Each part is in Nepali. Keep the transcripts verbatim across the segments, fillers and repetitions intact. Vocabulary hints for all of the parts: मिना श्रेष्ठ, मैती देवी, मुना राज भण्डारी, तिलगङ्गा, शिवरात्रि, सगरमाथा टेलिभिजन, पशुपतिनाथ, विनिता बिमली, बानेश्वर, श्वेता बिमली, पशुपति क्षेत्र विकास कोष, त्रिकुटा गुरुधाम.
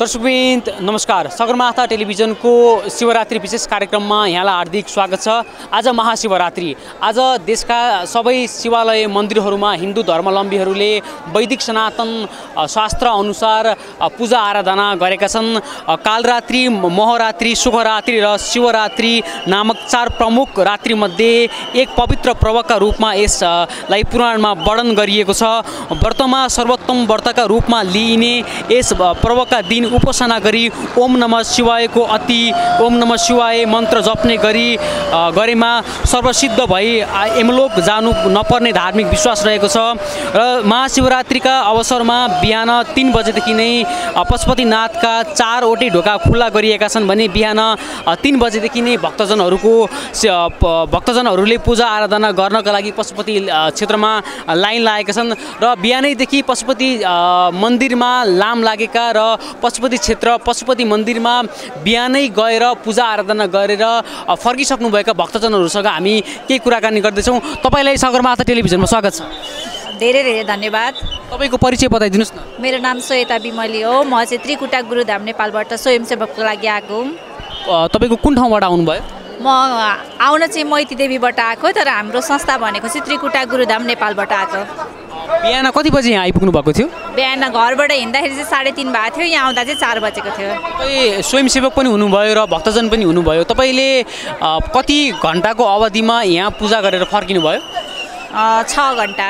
दर्शकवृन्द नमस्कार। सगरमाथा टेलिभिजन को शिवरात्रि विशेष कार्यक्रम में यहाँलाई हार्दिक स्वागत छ। आज महाशिवरात्रि, आज देश का सबै शिवालय मंदिर में हिंदू धर्मावलम्बीहरूले वैदिक सनातन शास्त्र अनुसार पूजा आराधना गरेका छन्। कालरात्रि, महरात्रि, शुभरात्रि र शिवरात्रि नामक चार प्रमुख रात्रि मध्ये एक पवित्र पर्व का रूप में यसलाई पुराण में वर्णन गरिएको छ। व्रतमा सर्वोत्तम व्रत का रूप में लिइने यस पर्व का दिन उपासना गरी ओम नमः शिवाय को अति ओम नमः शिवाय मंत्र जप्ने गरी गरेमा सर्वसिद्ध भई यमलोक जानु नपर्ने धार्मिक विश्वास रहेको छ। र महाशिवरात्रिका अवसरमा बिहान तीन बजेदेखि नै पशुपतिनाथका चारवटै ढोका खुल्ला गरिएका छन् भने बिहान तीन बजेदेखि नै भक्तजनहरुको भक्तजनहरुले पूजा आराधना गर्नका लागि पशुपति क्षेत्रमा लाइन लागेका छन् र बिहानैदेखि पशुपति मन्दिरमा लाम लागेका र पशुपति क्षेत्र पशुपति मन्दिरमा बिहानै गएर पूजा आराधना गरेर फर्किसक्नुभएका भक्तजनहरूसँग हामी केही कुराकानी गर्दैछौँ। तपाईलाई सगरमाथा टेलिभिजनमा स्वागत छ। धेरै धेरै धन्यवाद। तपाईको परिचय बताइदिनुस् न। मेरो नाम श्वेता बिमली हो। म चाहिँ त्रिकुटा गुरुधाम नेपालबाट स्वयंसेवकको लागि आएको हुँ। तपाईको कुन ठाउँबाट आउनुभयो? म आउन चाहिँ मैती देवीबाट आएको, तर हाम्रो संस्था भनेको चाहिँ त्रिकुटा गुरुधाम नेपालबाट आएको। बिहान कति बजे यहाँ आइपुग्नु भएको थियो? बिहान घरबाट हिँड्दाखेरि चाहिँ साढे तीन भएको थियो, यहाँ आउँदा चाहिँ चार बजेको थियो। तपाईँ स्वयंसेवक पनि हुनुभयो र भक्तजन पनि हुनुभयो। तपाईँले कति घन्टाको अवधिमा यहाँ पूजा गरेर फर्किनु भयो? छ घन्टा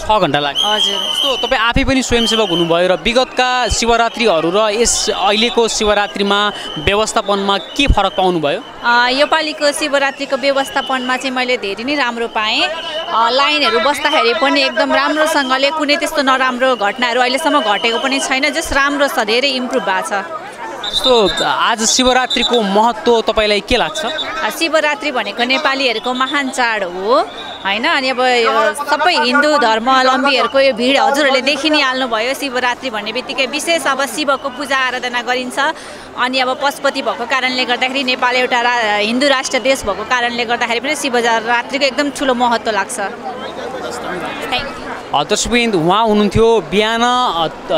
छ घन्टा लाग्यो। हजुर। सो तपाईँ आफै पनि स्वयंसेवक हुनुभयो र विगतका शिवरात्रिहरू र यस अहिलेको शिवरात्रिमा व्यवस्थापनमा के फरक पाउनुभयो? योपालिको शिवरात्रिको व्यवस्थापनमा चाहिँ मैले धेरै नै राम्रो पाएँ। लाइनहरू बस्दाखेरि पनि एकदम राम्रोसँगले कुनै त्यस्तो नराम्रो घटनाहरू अहिलेसम्म घटेको पनि छैन। जस राम्रो छ, धेरै इम्प्रुभ भएको छ। सो आज शिवरात्रिको महत्त्व तपाईँलाई के लाग्छ? शिवरात्रि भनेको नेपालीहरूको महान चाड हो हैन। अनि अब सबै हिन्दू धर्मावलम्बीहरूको यो भिड हजुरहरूले देखि नै हाल्नुभयो। शिवरात्रि भन्ने बित्तिकै विशेष अब शिवको पूजा आराधना गरिन्छ। अनि अब पशुपति भएको कारणले गर्दाखेरि, नेपाल एउटा रा हिन्दू राष्ट्र देश भएको कारणले गर्दाखेरि पनि शिवरात्रिको एकदम ठुलो महत्त्व लाग्छ। Thank you. दर्शकवृन्द वहाँ हुनुहुन्थ्यो। बिहान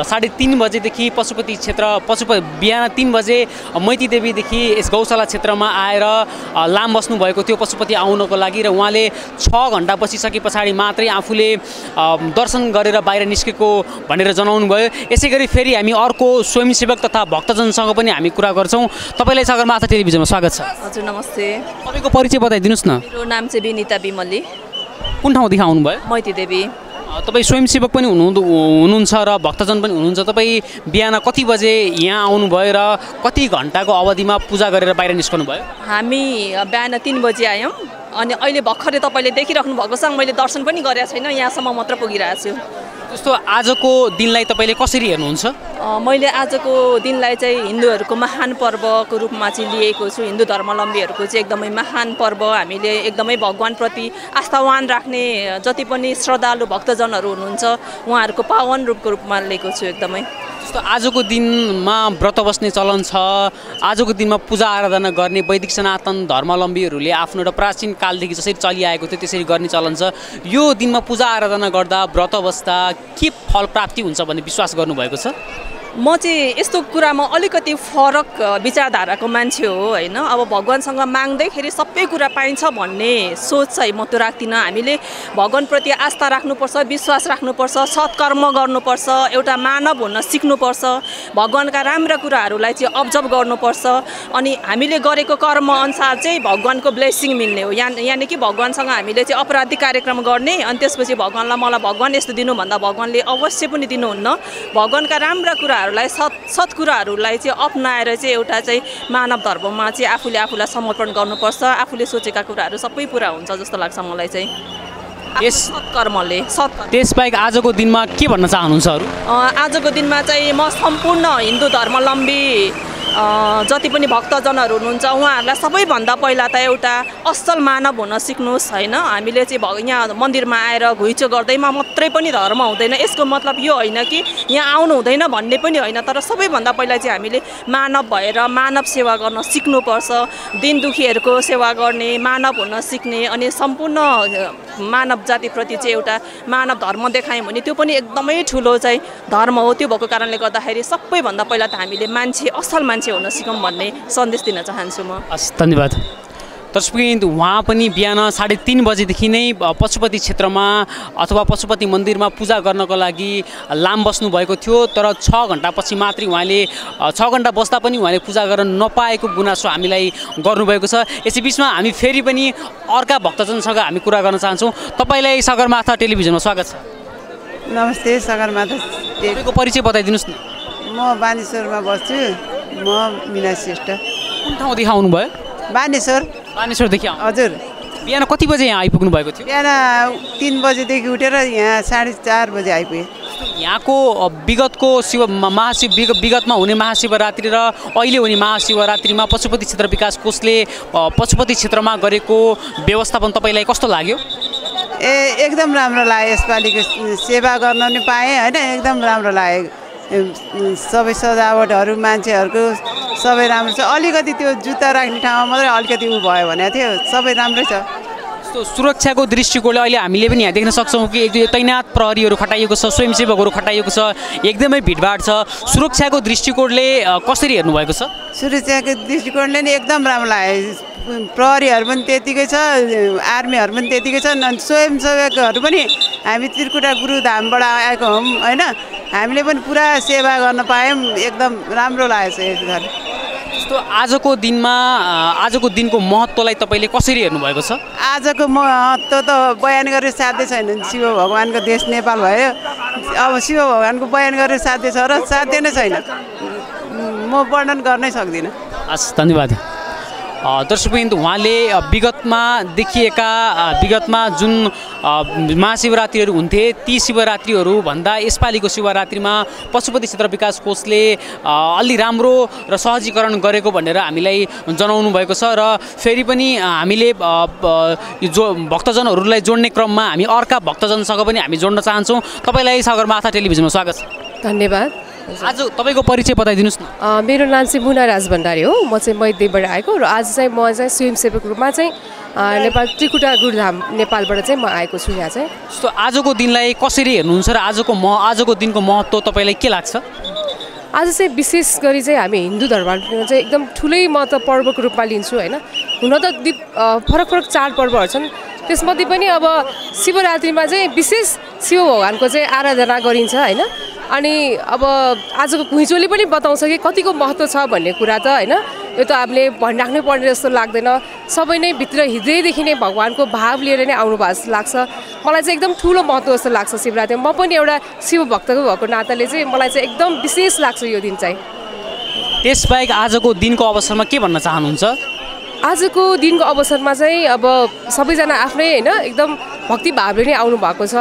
साढे तीन बजेदेखि पशुपति क्षेत्र पशुपति बिहान तीन बजे मैती देवीदेखि यस गौशाला क्षेत्रमा आएर लाम बस्नुभएको थियो पशुपति आउनको लागि। र उहाँले छ घन्टा बसिसके पछाडि मात्रै आफूले दर्शन गरेर बाहिर निस्केको भनेर जनाउनु भयो। यसै गरी फेरि हामी अर्को स्वयंसेवक तथा भक्तजनसँग पनि हामी कुरा गर्छौँ। तपाईँलाई सगरमाथा टेलिभिजनमा स्वागत छ। हजुर नमस्ते। तपाईँको परिचय बताइदिनुहोस् न। मेरो नाम चाहिँ विनिता बिमली। कुन ठाउँदेखि आउनुभयो? मैती देवी। तपाईँ स्वयंसेवक पनि हुनुहुन्छ र भक्तजन पनि हुनुहुन्छ। तपाईँ बिहान कति बजे यहाँ आउनुभयो र कति घन्टाको अवधिमा पूजा गरेर बाहिर निस्कनु भयो? हामी बिहान तीन बजे आयौँ, अनि अहिले भर्खरै तपाईँले देखिराख्नु भएकोसँग मैले दर्शन पनि गरेको छैन, यहाँसम्म मात्र पुगिरहेको छु। जस्तो आजको दिनलाई तपाईँले कसरी हेर्नुहुन्छ? मैले आजको दिनलाई चाहिँ हिन्दूहरूको महान पर्वको रूपमा चाहिँ लिएको छु। हिन्दू धर्मावलम्बीहरूको चाहिँ एकदमै महान पर्व। हामीले एकदमै भगवान्प्रति आस्थावान राख्ने जति पनि श्रद्धालु भक्तजनहरू हुनुहुन्छ, उहाँहरूको पावन रूपको रूपमा लिएको छु एकदमै। जस्तो आजको दिनमा व्रत बस्ने चलन छ, आजको दिनमा पूजा आराधना गर्ने वैदिक सनातन धर्मावलम्बीहरूले आफ्नो एउटा प्राचीन कालदेखि जसरी चलिआएको थियो त्यसरी गर्ने चलन छ। यो दिनमा पूजा आराधना गर्दा, व्रत बस्दा के फल प्राप्ति हुन्छ भन्ने विश्वास गर्नुभएको छ? म चाहिँ यस्तो कुरामा अलिकति फरक विचारधाराको मान्छे हो हैन। अब भगवान्सँग माग्दाखेरि सबै कुरा पाइन्छ भन्ने सोच चाहिँ म त राख्दिनँ। हामीले भगवान्प्रति आस्था राख्नुपर्छ, विश्वास राख्नुपर्छ, सत्कर्म गर्नुपर्छ, एउटा मानव हुन सिक्नुपर्छ, भगवान्का राम्रा कुराहरूलाई चाहिँ अब्जर्भ गर्नुपर्छ, अनि हामीले गरेको कर्मअनुसार चाहिँ भगवान्को ब्लेसिङ मिल्ने हो। या यानि कि भगवान्सँग हामीले चाहिँ अपराधिक कार्यक्रम गर्ने, अनि त्यसपछि भगवान्लाई मलाई भगवान् यस्तो दिनु भन्दा भगवान्ले अवश्य पनि दिनुहुन्न। भगवान्का राम्रा कुरा सत् सत् कुराहरूलाई चाहिँ अपनाएर चाहिँ एउटा चाहिँ मानव धर्ममा चाहिँ आफूले आफूलाई समर्पण गर्नुपर्छ। आफूले सोचेका कुराहरू सबै पुरा हुन्छ जस्तो लाग्छ मलाई चाहिँ यस सत्कर्मले। त्यसबाहेक आजको दिनमा के भन्न चाहनुहुन्छ? आजको दिनमा चाहिँ म सम्पूर्ण हिन्दू धर्मावलम्बी जति पनि भक्तजनहरु हुनुहुन्छ उहाँहरुलाई सबैभन्दा पहिला त एउटा असल मानव हुन सिक्नुहोस् हैन। हामीले चाहिँ यहाँ मन्दिरमा आएर घुइँचो गर्दैमा मात्रै पनि धर्म हुँदैन, यसको मतलब यो हैन कि यहाँ आउनु हुँदैन भन्ने पनि हैन, तर सबैभन्दा पहिला चाहिँ हामीले मानव भएर मानव सेवा गर्न सिक्नुपर्छ। दीन दुखीहरुको सेवा गर्ने, मानव हुन सिक्ने अनि सम्पूर्ण मानव जातिप्रति चाहिँ एउटा मानव धर्म देखायौं भने त्यो पनि एकदमै ठूलो चाहिँ धर्म हो। त्यो भएको कारणले गर्दाखेरि सबैभन्दा पहिला त हामीले मान्छे असल मान्छे हुन सिकौं भन्ने सन्देश दिन चाहन्छु म। धन्यवाद। दर्शकवृन्द, वहाँ पनि बिहान साढ़े तीन बजेदेखि नै पशुपति क्षेत्रमा अथवा पशुपति मन्दिरमा पूजा गर्नको लागि लाम बस्नुभएको थियो, तर छ घण्टापछि मात्रै उहाँले छ घण्टा बस्दा पनि उहाँले पूजा गर्न नपाएको गुनासो हामीलाई गर्नुभएको छ। यसैबिचमा हामी फेरि पनि अर्का भक्तजनसँग हामी कुरा गर्न चाहन्छौँ। तपाईँलाई सगरमाथा टेलिभिजनमा स्वागत छ। नमस्ते। सगरमाथा टेलिभिजनको परिचय बताइदिनुहोस् न। म बानेश्वरमा बस्छु। म मिना श्रेष्ठ। कुन ठाउँदेखि आउनुभयो? बानेश्वर। बानेश्वरदेखि हजुर। बिहान कति बजे यहाँ आइपुग्नु भएको थियो? बिहान तीन बजेदेखि उठेर यहाँ साढे चार बजे आइपुगे। यहाँको विगतको शिव महाशिव विगतमा हुने महाशिवरात्रि र अहिले हुने महाशिवरात्रिमा पशुपति क्षेत्र विकास कोषले पशुपति क्षेत्रमा गरेको व्यवस्थापन तपाईँलाई कस्तो लाग्यो? ए एकदम राम्रो लाग्यो। यसपालिको सेवा गर्न पनि पाएँ होइन, एकदम राम्रो लाग्यो। सबै सजावटहरू मान्छेहरूको सबै राम्रो छ। अलिकति त्यो जुत्ता राख्ने ठाउँमा मात्रै अलिकति उ भयो भनेको थियो, सबै राम्रै छ। जस्तो सुरक्षाको दृष्टिकोणले अहिले हामीले पनि यहाँ देख्न सक्छौँ कि एक तैनात प्रहरीहरू खटाइएको छ, स्वयंसेवकहरू खटाइएको छ, एकदमै भिडभाड छ। सुरक्षाको दृष्टिकोणले कसरी हेर्नुभएको छ? सुरक्षाको दृष्टिकोणले नि एकदम राम्रो लाग्यो। प्रहरीहरू पनि त्यतिकै छ, आर्मीहरू पनि त्यतिकै छन्, अनि स्वयंसेवकहरू पनि। हामी त्रिकुटा गुरुधामबाट आएको हौँ होइन, हामीले पनि पुरा सेवा गर्न पायौँ, एकदम राम्रो लागेको छ यस घर। जस्तो आजको दिनमा आजको दिनको महत्त्वलाई तपाईँले कसरी हेर्नुभएको छ? आजको महत्त्व त बयान गरेर साध्य छैन। शिव भगवान्को देश नेपाल भयो, अब शिव भगवान्को बयान गरेर साध्य छ र साध्य नै छैन, म वर्णन गर्नै सक्दिनँ। हस्, धन्यवाद। दर्शकवृन्द, उहाँले विगतमा देखिएका विगतमा जुन महाशिवरात्रिहरू हुन्थे ती शिवरात्रिहरू भन्दा यसपालिको शिवरात्रिमा पशुपति क्षेत्र विकास कोषले अलि राम्रो र सहजीकरण गरेको भनेर हामीलाई जनाउनु भएको छ। र फेरि पनि हामीले जो भक्तजनहरूलाई जोड्ने क्रममा हामी अर्का भक्तजनसँग पनि हामी जोड्न चाहन्छौँ। तपाईँलाई सगरमाथा टेलिभिजनमा स्वागत छ। धन्यवाद। आज तपाईको परिचय बताइदिनुस् न। मेरो नाम चाहिँ मुना राज भण्डारी हो। म चाहिँ मैती देवीबाट आएको र आज चाहिँ म चाहिँ स्वयंसेवक रूपमा चाहिँ नेपाल त्रिकुटा गुरुधाम नेपालबाट चाहिँ म आएको छु यहाँ चाहिँ। जस्तो आजको दिनलाई कसरी हेर्नुहुन्छ र आजको म आजको दिनको महत्त्व तपाईँलाई के लाग्छ? आज चाहिँ विशेष गरी चाहिँ हामी हिन्दू धर्ममा चाहिँ एकदम ठुलै महत्त्व पर्वको रूपमा लिन्छु होइन। हुन त फरक फरक चाडपर्वहरू छन्, त्यसमध्ये पनि अब शिवरात्रिमा चाहिँ विशेष शिव भगवान्को चाहिँ आराधना गरिन्छ होइन। अनि अब आजको घुइँचोले पनि बताउँछ कि कतिको महत्त्व छ भन्ने कुरा त होइन। यो त हामीले भनिराख्नै पर्ने जस्तो लाग्दैन, सबै नै भित्र हृदयदेखि नै भगवान्को भाव लिएर नै आउनु भएको जस्तो लाग्छ। मलाई चाहिँ एकदम ठुलो महत्त्व जस्तो लाग्छ शिवरात्रि। म पनि एउटा शिवभक्तको भएको नाताले चाहिँ मलाई चाहिँ एकदम विशेष लाग्छ यो दिन चाहिँ। त्यसबाहेक आजको दिनको अवसरमा के भन्न चाहनुहुन्छ? आजको दिनको अवसरमा चाहिँ अब सबैजना आफ्नै होइन एकदम भक्तिभावले नै आउनु भएको छ।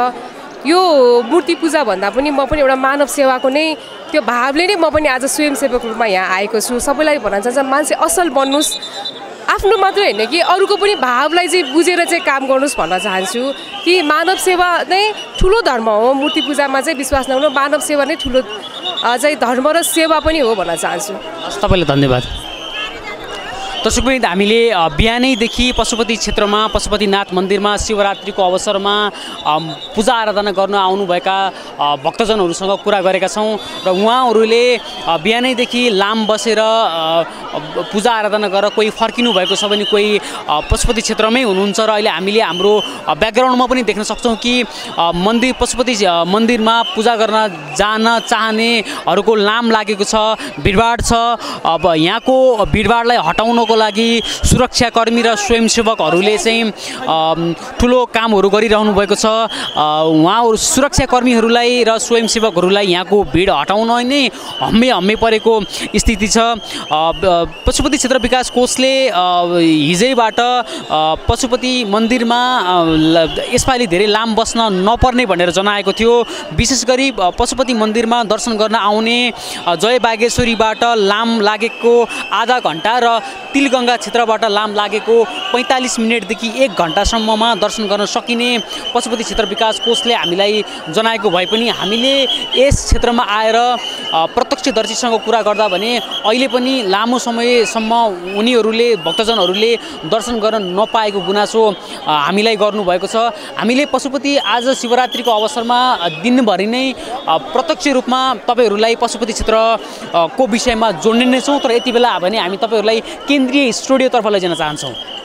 यो मूर्ति पूजा भन्दा पनि म पनि एउटा मानव सेवाको नै त्यो भावले नै म पनि आज स्वयंसेवक रूपमा यहाँ आएको छु। सबैलाई भन्न चाहन्छ मान्छे असल बन्नुहोस्, आफ्नो मात्रै होइन कि अरूको पनि भावलाई चाहिँ बुझेर चाहिँ काम गर्नुहोस् भन्न चाहन्छु कि मानव सेवा नै ठुलो धर्म हो। मूर्ति पूजामा चाहिँ विश्वास नहुनु, मानव सेवा नै ठुलो चाहिँ धर्म र सेवा पनि हो भन्न चाहन्छु। तपाईँलाई धन्यवाद। दर्शकवृन्द, हामीले बिहानैदेखि पशुपति क्षेत्रमा पशुपतिनाथ मन्दिरमा शिवरात्रिको अवसरमा पूजा आराधना गर्न आउनुभएका भक्तजनहरूसँग कुरा गरेका छौँ र उहाँहरूले बिहानैदेखि लाम बसेर पूजा आराधना गरेर कोही फर्किनु भएको छ भने कोही पशुपति क्षेत्रमै हुनुहुन्छ। र अहिले हामीले हाम्रो ब्याकग्राउन्डमा पनि देख्न सक्छौँ कि मन्दिर पशुपति मन्दिरमा पूजा गर्न जान चाहनेहरूको लाम लागेको छ, भिडभाड छ। अब यहाँको भिडभाडलाई हटाउनको को लागि सुरक्षाकर्मी र स्वयंसेवकहरूले चाहिँ ठुलो कामहरू गरिरहनु भएको छ। उहाँहरू सुरक्षाकर्मीहरूलाई र स्वयंसेवकहरूलाई यहाँको भिड हटाउन नै हम्मे हम्मे परेको स्थिति छ। पशुपति क्षेत्र विकास कोषले हिजैबाट पशुपति मन्दिरमा यसपालि धेरै लाम बस्न नपर्ने भनेर जनाएको थियो। विशेष गरी पशुपति मन्दिरमा दर्शन गर्न आउने जय बागेश्वरीबाट लाम लागेको आधा घण्टा र तिलगङ्गा क्षेत्रबाट लाम लागेको पैँतालिस मिनटदेखि एक घण्टासम्ममा दर्शन गर्न सकिने पशुपति क्षेत्र विकास कोषले हामीलाई जनाएको भए पनि हामीले यस क्षेत्रमा आएर प्रत्यक्षदर्शीसँग कुरा गर्दा भने अहिले पनि लामो समयसम्म उनीहरूले भक्तजनहरूले दर्शन गर्न नपाएको गुनासो हामीलाई गर्नुभएको छ। हामीले पशुपति आज शिवरात्रिको अवसरमा दिनभरि नै प्रत्यक्ष रूपमा तपाईहरूलाई पशुपति क्षेत्र को विषयमा जोड्ने नै छौँ, तर यति बेला भने हामी तपाईहरूलाई केन्द्रीय स्टुडियोतर्फ लैजान चाहन्छौँ।